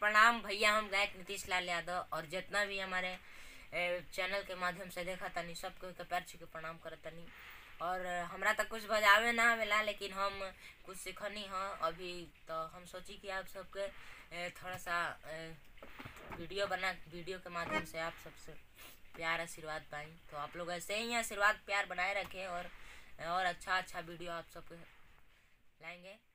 प्रणाम भैया, हम गायक नीतीश लाल यादव और जितना भी हमारे चैनल के माध्यम से देखा तनी सबको के पैर छू के प्रणाम करत तनी। और हमरा तक कुछ बजावे ना मिला, लेकिन हम कुछ सीखनी हाँ अभी, तो हम सोची कि आप सबके थोड़ा सा वीडियो के माध्यम से आप सबसे प्यार आशीर्वाद पाएँ। तो आप लोग ऐसे ही आशीर्वाद प्यार बनाए रखें और अच्छा वीडियो आप सबके लाएँगे।